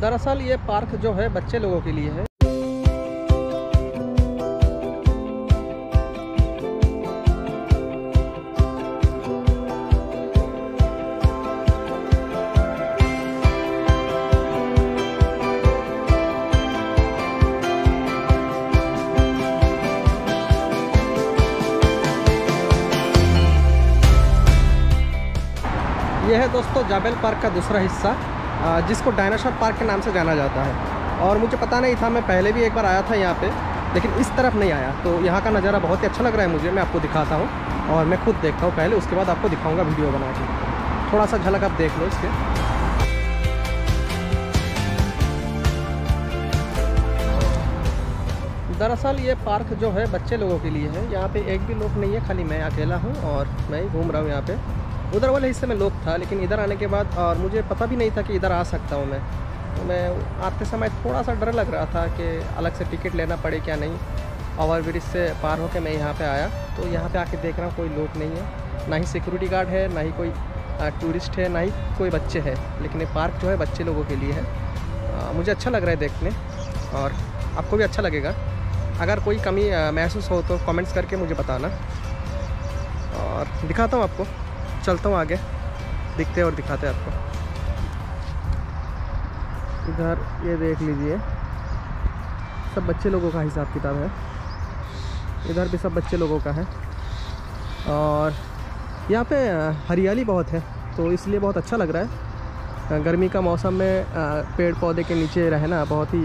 दरअसल ये पार्क जो है बच्चे लोगों के लिए है। यह है दोस्तों ज़ाबील पार्क का दूसरा हिस्सा जिसको डायनासोर पार्क के नाम से जाना जाता है। और मुझे पता नहीं था, मैं पहले भी एक बार आया था यहाँ पे, लेकिन इस तरफ नहीं आया। तो यहाँ का नज़ारा बहुत ही अच्छा लग रहा है मुझे। मैं आपको दिखाता हूँ और मैं खुद देखता हूँ पहले, उसके बाद आपको दिखाऊँगा वीडियो बना के। थोड़ा सा झलक आप देख लो इसके। दरअसल ये पार्क जो है बच्चे लोगों के लिए है। यहाँ पर एक भी लोग नहीं है, खाली मैं अकेला हूँ और मैं ही घूम रहा हूँ यहाँ पर। उधर वाले हिस्से में लोग था, लेकिन इधर आने के बाद, और मुझे पता भी नहीं था कि इधर आ सकता हूँ मैं। तो मैं आते समय थोड़ा सा डर लग रहा था कि अलग से टिकट लेना पड़े क्या नहीं। ओवरब्रिज से पार होकर मैं यहाँ पे आया, तो यहाँ पे आके देख रहा हूँ कोई लोग नहीं है, ना ही सिक्योरिटी गार्ड है, ना ही कोई टूरिस्ट है, ना ही कोई बच्चे है। लेकिन ये पार्क जो है बच्चे लोगों के लिए है। मुझे अच्छा लग रहा है देखने और आपको भी अच्छा लगेगा। अगर कोई कमी महसूस हो तो कमेंट्स करके मुझे बताना। और दिखाता हूँ आपको, चलता हूँ आगे, दिखते और दिखाते आपको। इधर ये देख लीजिए, सब बच्चे लोगों का हिसाब किताब है। इधर भी सब बच्चे लोगों का है। और यहाँ पे हरियाली बहुत है, तो इसलिए बहुत अच्छा लग रहा है। गर्मी का मौसम में पेड़ पौधे के नीचे रहना बहुत ही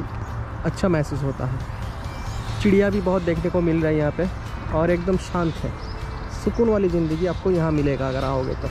अच्छा महसूस होता है। चिड़िया भी बहुत देखने को मिल रही है यहाँ पे, और एकदम शांत है। सुकून वाली ज़िंदगी आपको यहाँ मिलेगा अगर आओगे तो।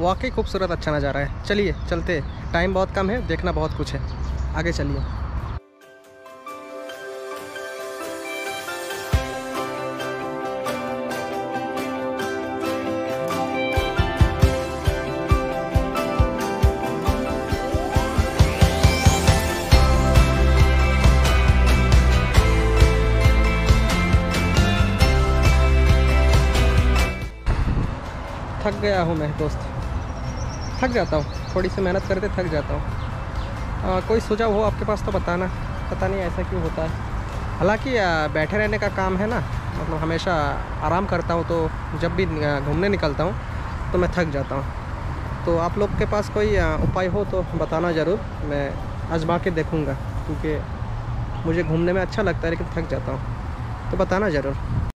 वाकई खूबसूरत अच्छा नज़ारा है। चलिए चलते, टाइम बहुत कम है, देखना बहुत कुछ है। आगे चलिए। थक गया हूँ मैं दोस्त, थक जाता हूँ, थोड़ी सी मेहनत करके थक जाता हूँ। कोई सुझाव हो आपके पास तो बताना। पता नहीं ऐसा क्यों होता है। हालांकि बैठे रहने का काम है ना, मतलब हमेशा आराम करता हूँ, तो जब भी घूमने निकलता हूँ तो मैं थक जाता हूँ। तो आप लोग के पास कोई उपाय हो तो बताना ज़रूर, मैं आजमा के देखूँगा। क्योंकि मुझे घूमने में अच्छा लगता है, लेकिन थक जाता हूँ, तो बताना ज़रूर।